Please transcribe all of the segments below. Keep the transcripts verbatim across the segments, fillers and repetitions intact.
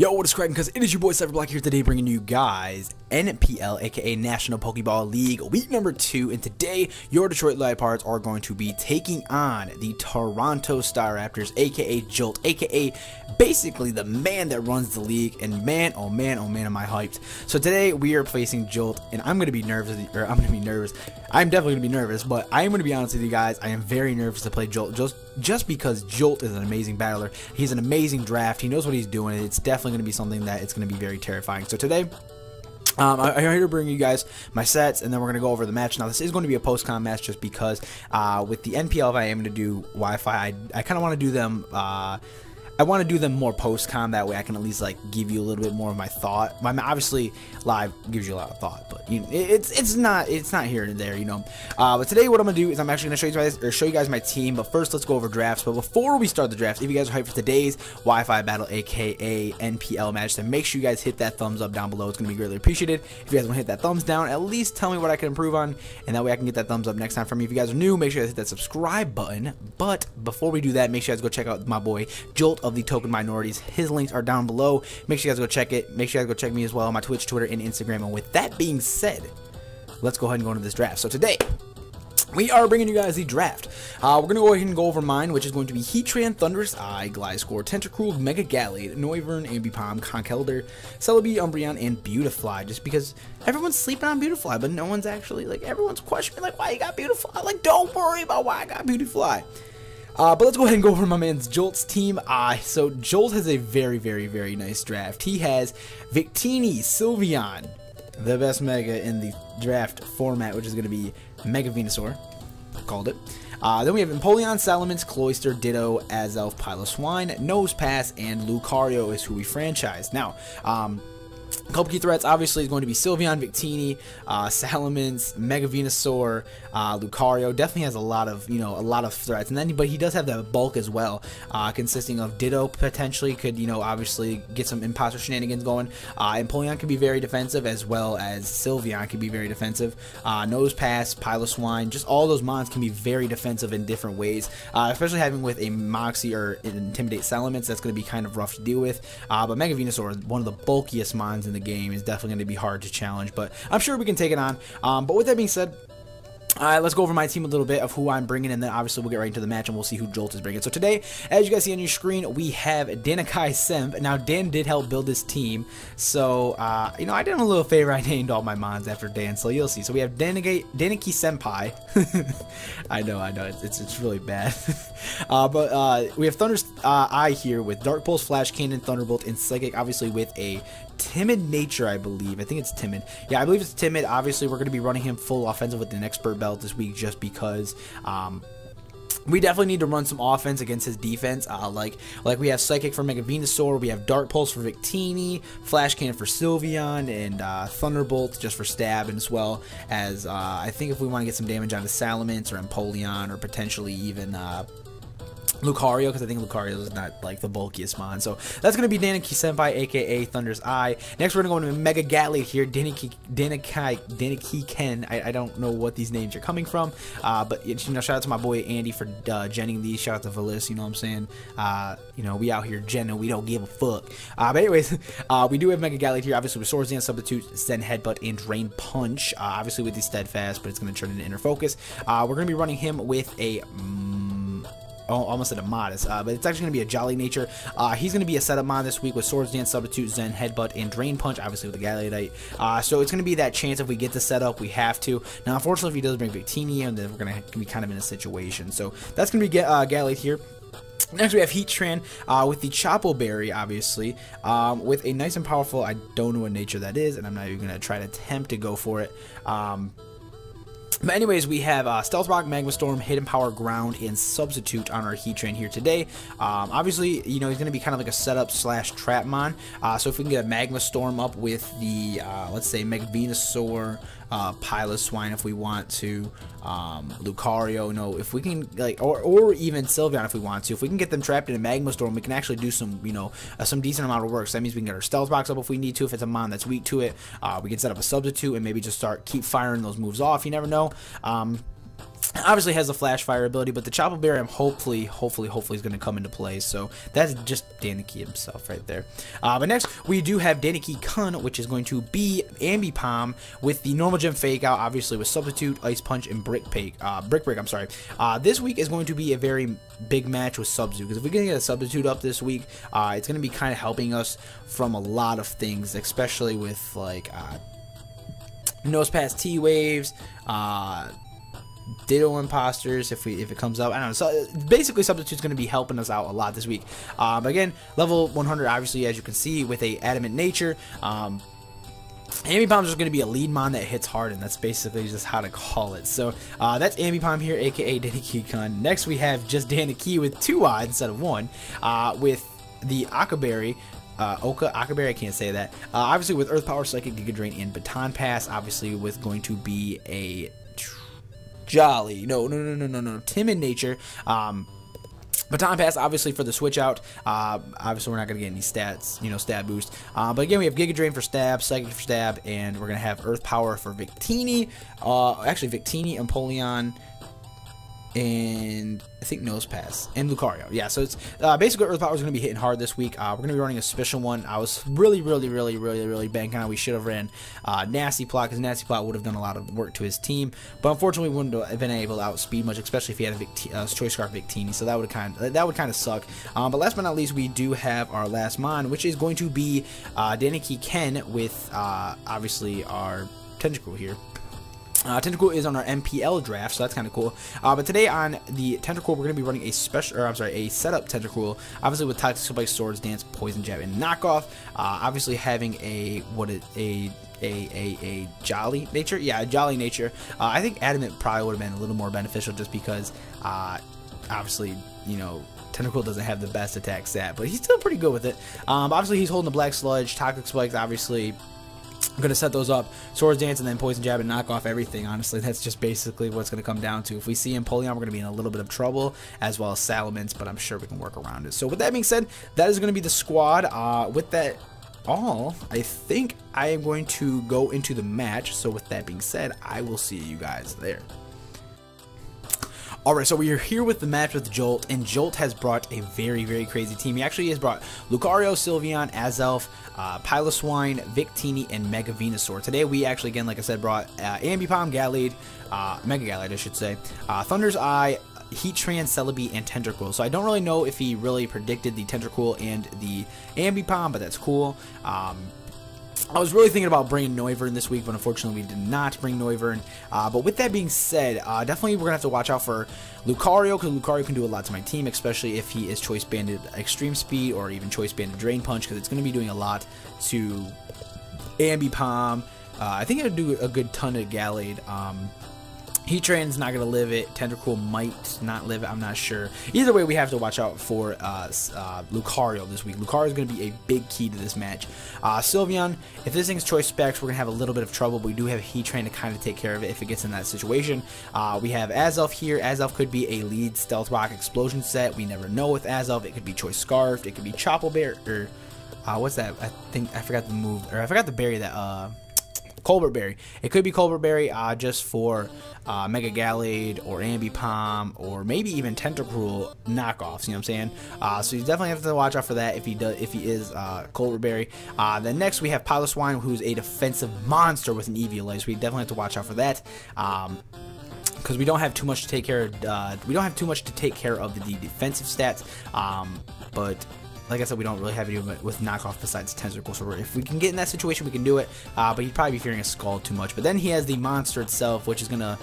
Yo, what is cracking, cuz? It is your boy Cipher Blocka here today, bringing you guys N P L, aka National Pokeball League, week number two. And today, your Detroit Liepards are going to be taking on the Toronto Staraptors, aka Jolt, aka basically the man that runs the league. And man, oh man, oh man, am I hyped! So today we are facing Jolt, and I'm gonna be nervous. Or I'm gonna be nervous. I'm definitely gonna be nervous, but I am gonna be honest with you guys. I am very nervous to play Jolt, just just because Jolt is an amazing battler. He's an amazing draft. He knows what he's doing. It's definitely going to be something that it's going to be very terrifying. So today um, I'm here to bring you guys my sets, and then we're going to go over the match. Now this is going to be a post-con match, just because uh, with the N P L, if I am going to do Wi-Fi, I, I kind of want to do them uh, I want to do them more post-con. That way I can at least like give you a little bit more of my thought. My, obviously live gives you a lot of thought, but you, it's it's not it's not here and there, you know. Uh, but today what I'm gonna do is I'm actually gonna show you guys or show you guys my team. But first let's go over drafts. But before we start the drafts, if you guys are hyped for today's Wi-Fi battle, aka N P L match, then make sure you guys hit that thumbs up down below. It's gonna be greatly appreciated. If you guys want to hit that thumbs down, at least tell me what I can improve on, and that way I can get that thumbs up next time from you. If you guys are new, make sure you guys hit that subscribe button. But before we do that, make sure you guys go check out my boy Jolt of the Token Minorities. His links are down below. Make sure you guys go check it. Make sure you guys go check me as well on my Twitch, Twitter, and Instagram. And with that being said, let's go ahead and go into this draft. So today we are bringing you guys the draft. Uh, we're going to go ahead and go over mine, which is going to be Heatran, Thundurus-I, Gliscor, Tentacruel, Mega Gallade, Noivern, Ambipom, Conkeldurr, Celebi, Umbreon, and Beautifly. Just because everyone's sleeping on Beautifly, but no one's actually, like, everyone's questioning, like, why you got Beautifly? Like, don't worry about why I got Beautifly. Uh, but let's go ahead and go over my man's Jolt's team. Uh, so Jolt has a very, very, very nice draft. He has Victini, Sylveon, the best Mega in the draft format, which is going to be Mega Venusaur, called it. Uh, then we have Empoleon, Salamence, Cloyster, Ditto, Azelf, Piloswine, Nosepass, and Lucario is who we franchise. Now, um, a couple key threats obviously is going to be Sylveon, Victini, uh, Salamence, Mega Venusaur, uh, Lucario. Definitely has a lot of, you know, a lot of threats. And then, but he does have that bulk as well, uh, consisting of Ditto potentially could, you know, obviously get some imposter shenanigans going. Uh, Empoleon could be very defensive, as well as Sylveon could be very defensive. Uh, Nosepass, Piloswine, just all those mons can be very defensive in different ways. Uh, especially having with a Moxie or Intimidate Salamence, that's going to be kind of rough to deal with. Uh, but Mega Venusaur, one of the bulkiest mons in the game, is definitely going to be hard to challenge, but I'm sure we can take it on. Um, but with that being said, all right, let's go over my team a little bit of who I'm bringing, and then obviously we'll get right into the match and we'll see who Jolt is bringing. So today, as you guys see on your screen, we have Danaki Senpai. Now, Dan did help build this team, so uh, you know, I did him a little favor. I named all my mons after Dan, so you'll see. So we have Danaki Senpai. I know, I know, it's it's really bad. uh, but uh, we have Thundurus-I uh, here with Dark Pulse, Flash Cannon, Thunderbolt, and Psychic. Obviously, with a Timid nature, I believe. I think it's Timid. Yeah, I believe it's Timid. Obviously, we're going to be running him full offensive with an expert belt this week, just because um, we definitely need to run some offense against his defense. Uh, like, like we have Psychic for Mega Venusaur, we have Dark Pulse for Victini, Flash Cannon for Sylveon, and uh, Thunderbolt just for stab, and as well as uh, I think if we want to get some damage onto Salamence or Empoleon or potentially even Uh, Lucario, because I think Lucario is not like the bulkiest mon. So that's going to be Danaki Senpai, aka Thundurus-I. Next, we're going to go into Mega Gallade here. Danaki, Danaki, Danaki Kun. I, I don't know what these names are coming from, uh, but you know, shout out to my boy Andy for uh, genning these. Shout out to Velis, you know what I'm saying? Uh, you know, we out here genning, we don't give a fuck. Uh, but anyways, uh, we do have Mega Gallade here, obviously with Swords Dance, Substitute, Send Headbutt, and Drain Punch. Uh, obviously with the Steadfast, but it's going to turn into Inner Focus. Uh, we're going to be running him with a Um, almost at a modest, uh, but it's actually going to be a Jolly nature. Uh, he's going to be a setup mod this week with Swords Dance, Substitute, Zen, Headbutt, and Drain Punch, obviously with the Gallade. Uh, so it's going to be that chance if we get the setup, we have to. Now, unfortunately, if he does bring Victini in, then we're going to be kind of in a situation. So that's going to be uh, Gallade here. Next, we have Heatran uh, with the Choice Berry, obviously, um, with a nice and powerful, I don't know what nature that is, and I'm not even going to try to attempt to go for it. Um... But anyways, we have uh, Stealth Rock, Magma Storm, Hidden Power, Ground, and Substitute on our Heatran here today. Um, obviously, you know, he's going to be kind of like a setup slash trap mon. Uh, so if we can get a Magma Storm up with the, uh, let's say, Mega Venusaur, uh, Piloswine if we want to, um, Lucario, no, if we can, like, or, or even Sylveon if we want to. If we can get them trapped in a Magma Storm, we can actually do some, you know, uh, some decent amount of work. So that means we can get our Stealth Box up if we need to, if it's a mon that's weak to it. Uh, we can set up a Substitute and maybe just start, keep firing those moves off. You never know. Um, Obviously has the Flash Fire ability, but the Choppable Berry, I'm hopefully, hopefully, hopefully is going to come into play. So that's just Danaki himself right there. Uh, but next, we do have Danaki Kun, which is going to be Ambipom with the Normal Gem Fake Out, obviously with Substitute, Ice Punch, and Brick Break. Uh, Brick Break, I'm sorry. Uh, this week is going to be a very big match with Substitute, because if we're going to get a Substitute up this week, uh, it's going to be kind of helping us from a lot of things, especially with like uh, Nosepass T-Waves, uh... Ditto Imposters, if we if it comes up, I don't know. So basically, Substitute's going to be helping us out a lot this week. Um, again, level one hundred, obviously, as you can see, with a adamant nature. Um, Ambipom is going to be a lead mon that hits hard, and that's basically just how to call it. So uh, that's Ambipom here, aka Danaki Kun. Next, we have just Danaki with two odds instead of one, uh, with the Akaberry. Uh, Oka, Akaberry, I can't say that. Uh, obviously, with Earth Power, Psychic, Giga Drain, and Baton Pass. Obviously, with going to be a Jolly, no, no, no, no, no, no, Timid Nature, um, Baton Pass, obviously, for the switch out. uh, obviously, we're not going to get any stats, you know, stab boost, uh, but again, we have Giga Drain for stab, Psychic for stab, and we're going to have Earth Power for Victini, uh, actually, Victini, Empoleon, and I think Nosepass and Lucario. Yeah, so it's uh, basically Earth Power is going to be hitting hard this week. Uh, we're going to be running a special one. I was really, really, really, really, really banking on. We should have ran uh, Nasty Plot, because Nasty Plot would have done a lot of work to his team, but unfortunately, we wouldn't have been able to outspeed much, especially if he had a Victi uh, Choice Scarf Victini. So that would kind of that would kind of suck. Um, but last but not least, we do have our last mon, which is going to be uh, Danaki Ken with uh, obviously our Tentacruel here. Uh, Tentacruel is on our M P L draft, so that's kind of cool. Uh, but today on the Tentacruel, we're going to be running a special, or I'm sorry, a setup Tentacruel, obviously with Toxic Spike, Swords Dance, Poison Jab, and Knockoff. Uh, obviously having a what a a a a jolly nature, yeah, a jolly nature. Uh, I think Adamant probably would have been a little more beneficial, just because, uh, obviously, you know, Tentacruel doesn't have the best attack stat, but he's still pretty good with it. Um, obviously, he's holding the Black Sludge, Toxic Spikes, obviously. I'm going to set those up, Swords Dance, and then Poison Jab and knock off everything. Honestly, that's just basically what's going to come down to. If we see Empoleon, we're going to be in a little bit of trouble, as well as Salamence, but I'm sure we can work around it. So with that being said, that is going to be the squad. Uh, with that all, I think I am going to go into the match. So with that being said, I will see you guys there. Alright, so we are here with the match with Jolt, and Jolt has brought a very, very crazy team. He actually has brought Lucario, Sylveon, Azelf, uh, Piloswine, Victini, and Mega Venusaur. Today, we actually, again, like I said, brought uh, Ambipom, Gallade, uh, Mega Gallade, I should say, uh, Thundurus-I, Heatran, Celebi, and Tentacruel. So I don't really know if he really predicted the Tentacruel and the Ambipom, but that's cool. Um... I was really thinking about bringing Noivern this week, but unfortunately we did not bring Noivern. Uh, but with that being said, uh, definitely we're going to have to watch out for Lucario, because Lucario can do a lot to my team, especially if he is Choice Banded Extreme Speed or even Choice Banded Drain Punch, because it's going to be doing a lot to Ambipom. Uh, I think it'll do a good ton of Gallade. Um, Heatran's not going to live it. Tentacruel might not live it. I'm not sure. Either way, we have to watch out for uh, uh, Lucario this week. Lucario is going to be a big key to this match. Uh, Sylveon, if this thing's Choice Specs, we're going to have a little bit of trouble. But we do have Heatran to kind of take care of it if it gets in that situation. Uh, we have Azelf here. Azelf could be a lead Stealth Rock Explosion set. We never know with Azelf. It could be Choice Scarf. It could be Choppable Berry. Or, uh, what's that? I think I forgot the move. Or I forgot the berry that... Uh, Colbur Berry. It could be Colbur Berry uh, just for uh, Mega Gallade or Ambipom or maybe even Tentacruel knockoffs. You know what I'm saying? Uh, so you definitely have to watch out for that if he does, if he is uh, Colbur Berry. Uh, then next we have Piloswine, who's a defensive monster with an Eviolite. So we definitely have to watch out for that. Um, Because we don't have too much to take care of. Uh, we don't have too much to take care of the defensive stats. Um, but. Like I said, we don't really have any with knockoff besides Tentacruel, so if we can get in that situation, we can do it, uh, but he'd probably be fearing a Skull too much. But then he has the monster itself, which is going to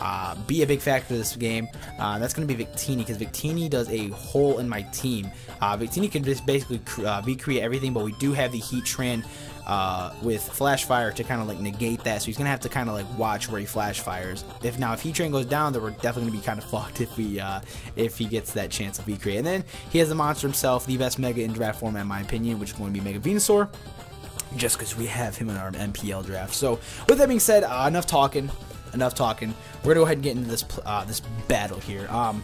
uh, be a big factor in this game. Uh, that's going to be Victini, because Victini does a hole in my team. Uh, Victini can just basically uh, V-create everything, but we do have the Heatran uh, with Flash Fire to kind of like negate that, so he's going to have to kind of like watch where he Flash Fires. If now if Heatran goes down, then we're definitely going to be kind of fucked if we uh, if he gets that chance of V-create. And then he has the monster himself, the best Mega in draft format in my opinion, which is going to be Mega Venusaur, just because we have him in our M P L draft. So with that being said, uh, enough talking. Enough talking. We're gonna go ahead and get into this uh, this battle here. Um,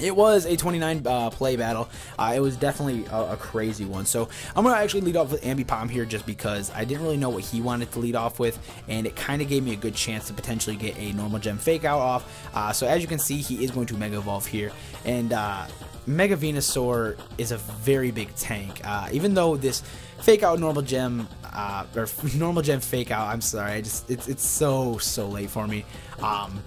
It was a twenty-nine uh, play battle. Uh, it was definitely a, a crazy one. So I'm going to actually lead off with Ambipom here just because I didn't really know what he wanted to lead off with, and it kind of gave me a good chance to potentially get a normal gem fake out off. Uh, so as you can see, he is going to Mega Evolve here, and uh, Mega Venusaur is a very big tank. Uh, even though this fake out normal gem, uh, or normal gem fake out, I'm sorry, I just it's, it's so, so late for me. Um,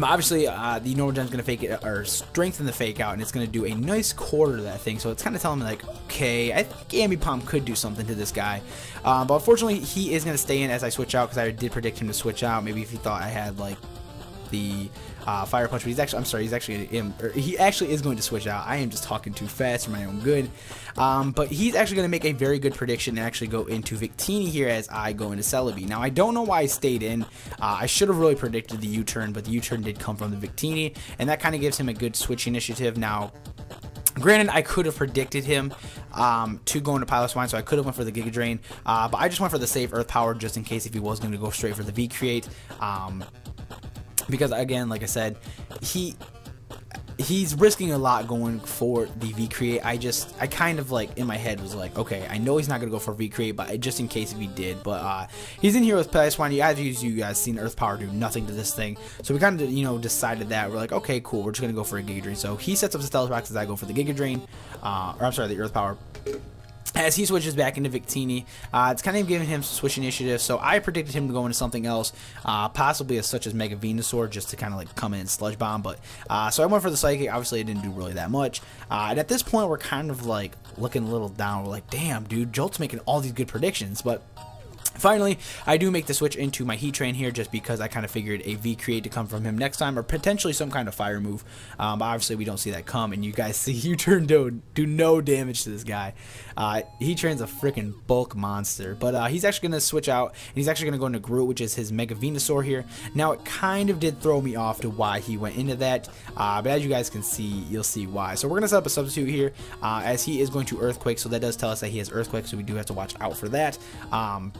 Obviously, uh, the normal gem's gonna fake it or strengthen the fake out, and it's gonna do a nice quarter to that thing. So it's kind of telling me like, okay, I think Ambipom could do something to this guy, uh, but unfortunately, he is gonna stay in as I switch out because I did predict him to switch out. Maybe if he thought I had like the uh, fire punch, but he's actually—I'm sorry—he's actually in, or he actually is going to switch out. I am just talking too fast for my own good. Um, but he's actually going to make a very good prediction and actually go into Victini here as I go into Celebi. Now, I don't know why I stayed in. Uh, I should have really predicted the U-turn, but the U-turn did come from the Victini, and that kind of gives him a good switch initiative. Now, granted, I could have predicted him um, to go into Piloswine, so I could have went for the Giga Drain, uh, but I just went for the safe Earth Power just in case if he was going to go straight for the V-Create. Um, Because again, like I said, he he's risking a lot going for the V-Create. I just, I kind of like, in my head was like, okay, I know he's not going to go for V-Create, but just in case if he did. But uh, he's in here with Piloswine. You guys, you guys seen Earth Power do nothing to this thing. So we kind of, you know, decided that. We're like, okay, cool, we're just going to go for a Giga Drain. So he sets up the Stealth Box as I go for the Giga Drain. Uh, or I'm sorry, the Earth Power. As he switches back into Victini, uh, it's kind of giving him some switch initiative, so I predicted him to go into something else, uh, possibly as such as Mega Venusaur, just to kind of like come in and Sludge Bomb, but, uh, so I went for the Psychic. Obviously it didn't do really that much, uh, and at this point we're kind of like looking a little down. We're like, damn dude, Jolt's making all these good predictions, but finally, I do make the switch into my Heatran here just because I kind of figured a V-Create to come from him next time or potentially some kind of fire move. Um, obviously, we don't see that come, and you guys see U-Turn do, do no damage to this guy. Uh, Heatran's a freaking bulk monster, but uh, he's actually going to switch out, and he's actually going to go into Groot, which is his Mega Venusaur here. Now, it kind of did throw me off to why he went into that, uh, but as you guys can see, you'll see why. So we're going to set up a substitute here uh, as he is going to Earthquake, so that does tell us that he has Earthquake, so we do have to watch out for that. Um...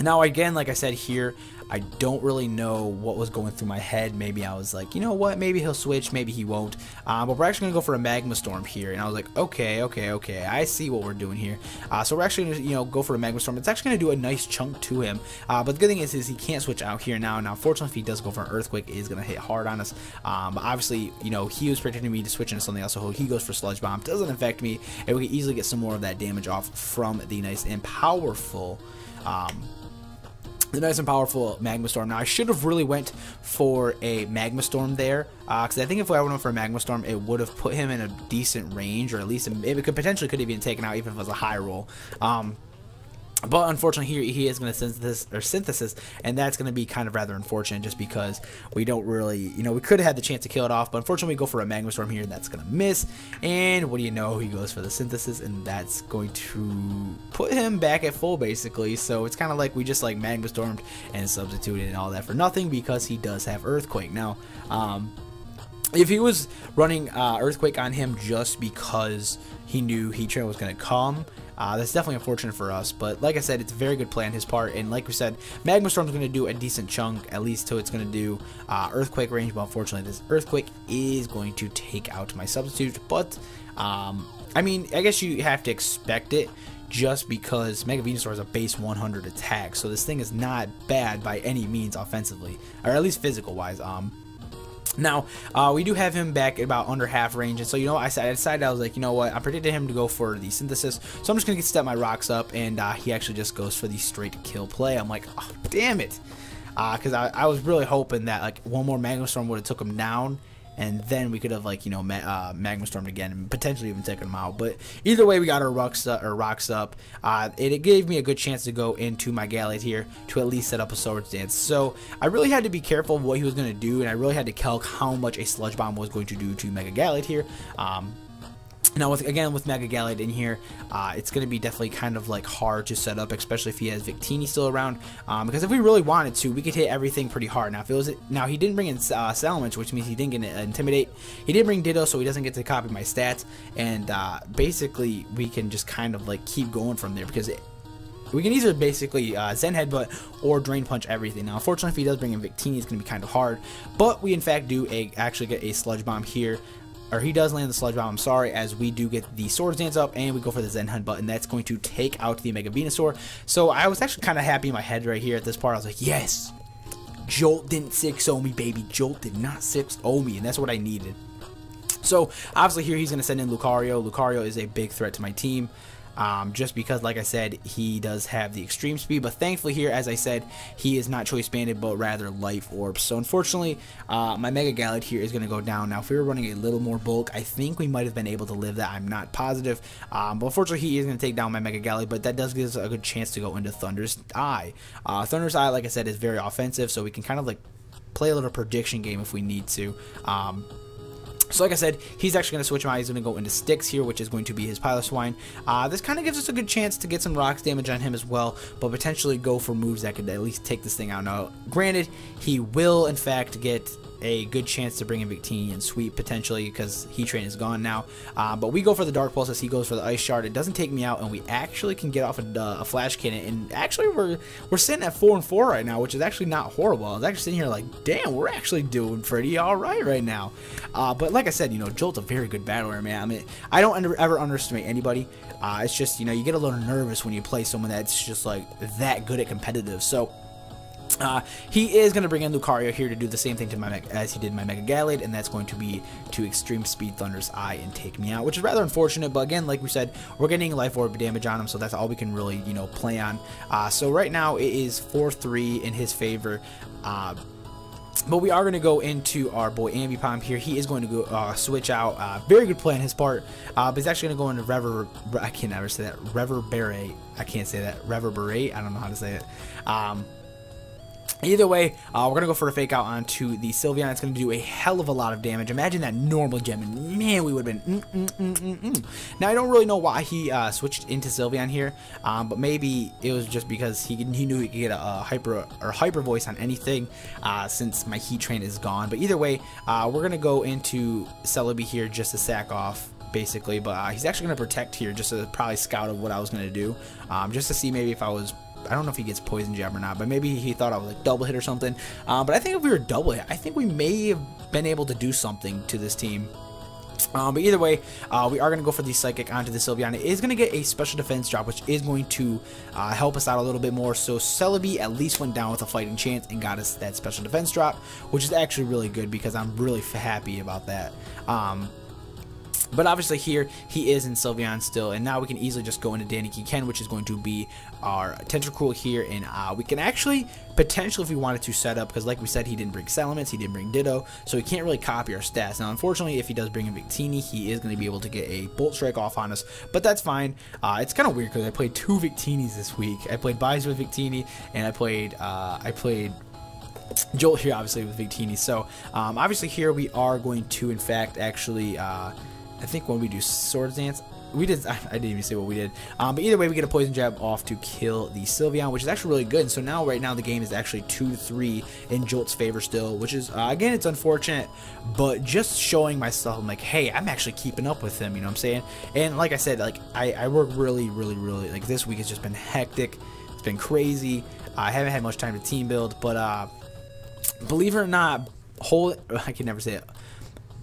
Now, again, like I said here, I don't really know what was going through my head. Maybe I was like, you know what, maybe he'll switch, maybe he won't. Uh, but we're actually going to go for a Magma Storm here. And I was like, okay, okay, okay, I see what we're doing here. Uh, so we're actually going to, you know, go for a Magma Storm. It's actually going to do a nice chunk to him. Uh, but the good thing is, is he can't switch out here now. Now, fortunately, if he does go for an Earthquake, it is going to hit hard on us. Um, but obviously, you know, he was predicting me to switch into something else. So he goes for Sludge Bomb. Doesn't affect me. And we can easily get some more of that damage off from the nice and powerful... Um, The nice and powerful Magma Storm. Now, I should have really went for a Magma Storm there, because uh, I think if I went for a Magma Storm, it would have put him in a decent range, or at least it could potentially could have been taken out even if it was a high roll. Um, But unfortunately, here he is going to synthesis, or synthesis, and that's going to be kind of rather unfortunate just because we don't really, you know, we could have had the chance to kill it off, but unfortunately, we go for a Magma Storm here, and that's going to miss. And what do you know? He goes for the synthesis, and that's going to put him back at full, basically. So it's kind of like we just like Magma Stormed and substituted and all that for nothing because he does have Earthquake. Now, um, if he was running uh, Earthquake on him just because he knew Heatran was going to come, Uh, that's definitely unfortunate for us, but like I said, it's a very good play on his part, and like we said, Magma Storm is going to do a decent chunk, at least till it's going to do uh, Earthquake range, but unfortunately, this Earthquake is going to take out my substitute, but, um, I mean, I guess you have to expect it, just because Mega Venusaur is a base one hundred attack, so this thing is not bad by any means offensively, or at least physical-wise. um, Now, uh, we do have him back at about under half range, and so, you know, I, I decided, I was like, you know what, I predicted him to go for the synthesis, so I'm just going to step my rocks up, and uh, he actually just goes for the straight kill play. I'm like, oh, damn it, because uh, I, I was really hoping that, like, one more Magma Storm would have took him down, and then we could have, like, you know, ma uh, Magma Stormed again and potentially even taken him out. But either way, we got our rocks up. Or rocks up. Uh, it, it gave me a good chance to go into my Gallade here to at least set up a Swords Dance. So I really had to be careful of what he was going to do, and I really had to calc how much a Sludge Bomb was going to do to Mega Gallade here. Um, Now, with, again, with Mega Gallade in here, uh, it's going to be definitely kind of, like, hard to set up, especially if he has Victini still around, um, because if we really wanted to, we could hit everything pretty hard. Now, if it was, now he didn't bring in uh, Salamence, which means he didn't get uh, Intimidate. He did bring Ditto, so he doesn't get to copy my stats, and uh, basically, we can just kind of, like, keep going from there, because it, we can either basically uh, Zen Headbutt or Drain Punch everything. Now, unfortunately, if he does bring in Victini, it's going to be kind of hard, but we, in fact, do a, actually get a Sludge Bomb here. or he does land the Sludge Bomb, I'm sorry, as we do get the Swords Dance up, and we go for the Zen Hunt button. That's going to take out the Mega Venusaur. So I was actually kind of happy in my head right here at this part. I was like, yes, Jolt didn't six oh me, baby. Jolt did not six oh me, and that's what I needed. So obviously here he's going to send in Lucario. Lucario is a big threat to my team. Um, just because, like I said, he does have the extreme speed, but thankfully here, as I said, he is not Choice Banded, but rather Life Orb. So unfortunately, uh, my Mega Gallade here is going to go down. Now, if we were running a little more bulk, I think we might have been able to live that. I'm not positive, um, but unfortunately, he is going to take down my Mega Gallade, but that does give us a good chance to go into Thundurus-I. Uh, Thundurus-I, like I said, is very offensive, so we can kind of, like, play a little prediction game if we need to. Um... So like I said, he's actually going to switch him out. He's going to go into Sticks here, which is going to be his Piloswine. Uh, this kind of gives us a good chance to get some rocks damage on him as well, but potentially go for moves that could at least take this thing out. Now, granted, he will, in fact, get a good chance to bring in Victini and Sweep, potentially, because Heatran is gone now. Uh, but we go for the Dark Pulse as he goes for the Ice Shard. It doesn't take me out, and we actually can get off a, uh, a Flash Cannon. And actually, we're we're sitting at four and four right now, which is actually not horrible. I was actually sitting here like, damn, we're actually doing pretty all right right now. Uh, but like I said, you know, Jolt's a very good battler, man. I mean, I don't under, ever underestimate anybody. Uh, it's just, you know, you get a little nervous when you play someone that's just like that good at competitive. So Uh, he is going to bring in Lucario here to do the same thing to my as he did my Mega Gallade, and that's going to be to Extreme Speed Thundurus-I and take me out, which is rather unfortunate, but again, like we said, we're getting Life Orb damage on him, so that's all we can really, you know, play on. Uh, so right now, it is four three in his favor. Uh, But we are going to go into our boy Ambipom here. He is going to go uh, switch out. Uh, very good play on his part. Uh, but he's actually going to go into Rever... I can never say that. Reverberate. I can't say that. Reverberate. I don't know how to say it. Um... Either way, uh, we're going to go for a fake out onto the Sylveon. It's going to do a hell of a lot of damage. Imagine that normal gem, and man, we would have been mm, mm, mm, mm, mm. Now, I don't really know why he uh, switched into Sylveon here, um, but maybe it was just because he, he knew he could get a, a hyper or hyper voice on anything uh, since my Heatran is gone. But either way, uh, we're going to go into Celebi here just to sack off, basically. But uh, he's actually going to protect here just to probably scout of what I was going to do, um, just to see maybe if I was... I don't know if he gets Poison Jab or not, but maybe he thought I was like double hit or something. Um, but I think if we were double hit, I think we may have been able to do something to this team. Um, but either way, uh, we are going to go for the Psychic onto the Sylveon. It is going to get a special defense drop, which is going to uh, help us out a little bit more. So Celebi at least went down with a fighting chance and got us that special defense drop, which is actually really good because I'm really happy about that. Um, But obviously here, he is in Sylveon still, and now we can easily just go into Danaki Kun, which is going to be our Tentacruel here, and uh, we can actually, potentially if we wanted to, set up, because like we said, he didn't bring Salamence, he didn't bring Ditto, so he can't really copy our stats. Now, unfortunately, if he does bring in Victini, he is going to be able to get a Bolt Strike off on us, but that's fine. Uh, it's kind of weird, because I played two Victinis this week. I played Buys with Victini, and I played, uh, I played... Jolt here, obviously, with Victini. So, um, obviously here we are going to, in fact, actually, uh, I think when we do Swords Dance, we did, I, I didn't even say what we did. Um, but either way, we get a Poison Jab off to kill the Sylveon, which is actually really good. So now, right now, the game is actually two three in Jolt's favor still, which is, uh, again, it's unfortunate, but just showing myself, I'm like, hey, I'm actually keeping up with him, you know what I'm saying? And like I said, like, I, I work really, really, really, like, this week has just been hectic. It's been crazy. I haven't had much time to team build, but, uh, believe it or not, hold, I can never say it,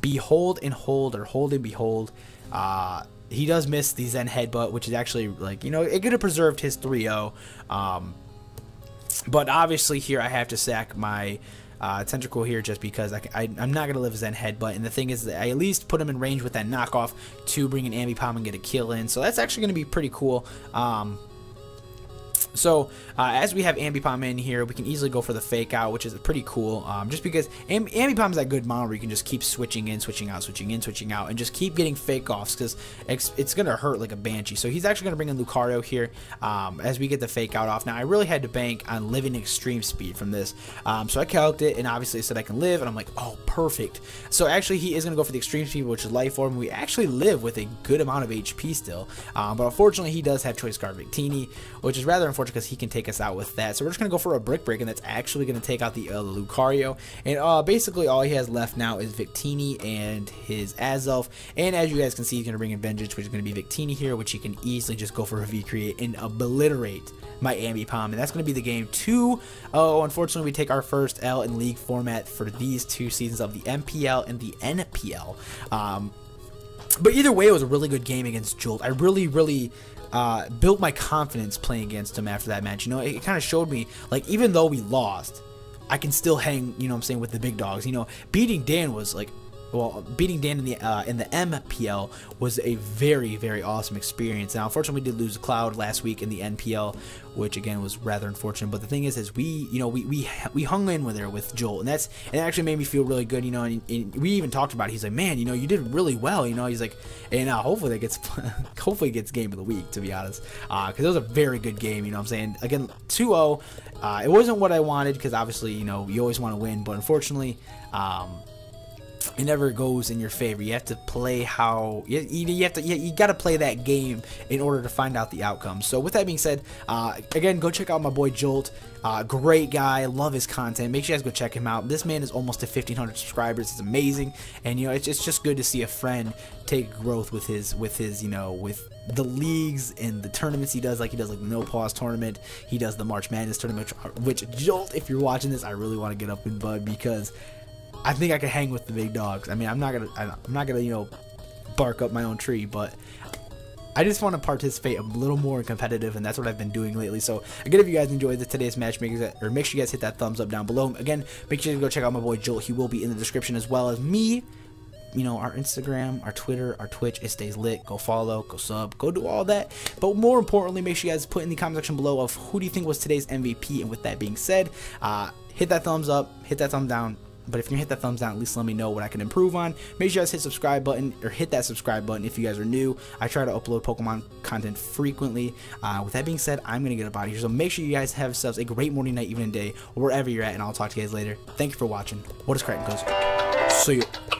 behold and hold, or hold and behold, uh, he does miss the Zen Headbutt, which is actually, like, you know, it could have preserved his three oh, um, but obviously here I have to sack my uh, Tentacruel here just because I, I, I'm not going to live Zen Headbutt, and the thing is that I at least put him in range with that knockoff to bring an Ambipom and get a kill in, so that's actually going to be pretty cool. um, So, uh, as we have Ambipom in here, we can easily go for the fake out, which is pretty cool, um, just because Am Ambipom is that good model where you can just keep switching in, switching out, switching in, switching out, and just keep getting fake offs, because it's, it's going to hurt like a Banshee. So, he's actually going to bring in Lucario here um, as we get the fake out off. Now, I really had to bank on living extreme speed from this, um, so I calculated it, and obviously it said I can live, and I'm like, oh, perfect. So, actually, he is going to go for the extreme speed, which is Life Orb, and we actually live with a good amount of H P still, um, but unfortunately, he does have Choice Scarf Victini, which is rather unfortunate. unfortunate because he can take us out with that. So we're just going to go for a Brick Break, and that's actually going to take out the uh, Lucario. And uh, basically all he has left now is Victini and his Azelf. And as you guys can see, he's going to bring in Vengeance, which is going to be Victini here, which he can easily just go for a V-Create and obliterate my Ambipom. And that's going to be the game two. Oh, unfortunately, we take our first L in league format for these two seasons of the M P L and the N P L. Um, but either way, it was a really good game against Jolt. I really, really... Uh, built my confidence playing against him after that match. You know, it, it kind of showed me, like, even though we lost, I can still hang, you know what I'm saying, with the big dogs. You know, beating Dan was, like, well, beating Dan in the uh, in the M P L was a very, very awesome experience. Now, unfortunately, we did lose Cloud last week in the N P L, which, again, was rather unfortunate. But the thing is, is we, you know, we we, we hung in with her with Joel, and that's and it actually made me feel really good, you know, and, and we even talked about it. He's like, man, you know, you did really well, you know. He's like, and uh, hopefully that gets, hopefully it gets game of the week, to be honest, because uh, it was a very good game, you know what I'm saying. Again, two oh, uh, it wasn't what I wanted because, obviously, you know, you always want to win, but unfortunately, um... it never goes in your favor. You have to play how you, you, you have to you, you got to play that game in order to find out the outcome. So with that being said, uh, again, go check out my boy Jolt. Uh, great guy, love his content. Make sure you guys go check him out. This man is almost to fifteen hundred subscribers. It's amazing, and you know it's, it's just good to see a friend take growth with his with his you know with the leagues and the tournaments he does. Like he does like the No Pause tournament. He does the March Madness tournament. Which Jolt, if you're watching this, I really want to get up in bud because I think I could hang with the big dogs. I mean, I'm not gonna, I'm not gonna, you know, bark up my own tree, but I just want to participate a little more competitive, and that's what I've been doing lately. So again, if you guys enjoyed the today's match, make or make sure you guys hit that thumbs up down below. Again, make sure you go check out my boy Joel. He will be in the description as well as me. You know, our Instagram, our Twitter, our Twitch, it stays lit. Go follow, go sub, go do all that. But more importantly, make sure you guys put in the comment section below of who do you think was today's M V P. And with that being said, uh, hit that thumbs up, hit that thumb down. But if you hit that thumbs down, at least let me know what I can improve on. Make sure you guys hit subscribe button or hit that subscribe button if you guys are new. I try to upload Pokemon content frequently. Uh, with that being said, I'm going to get up out of here. So make sure you guys have yourselves a great morning, night, evening, day, wherever you're at. And I'll talk to you guys later. Thank you for watching. What is Crack Goes? See you.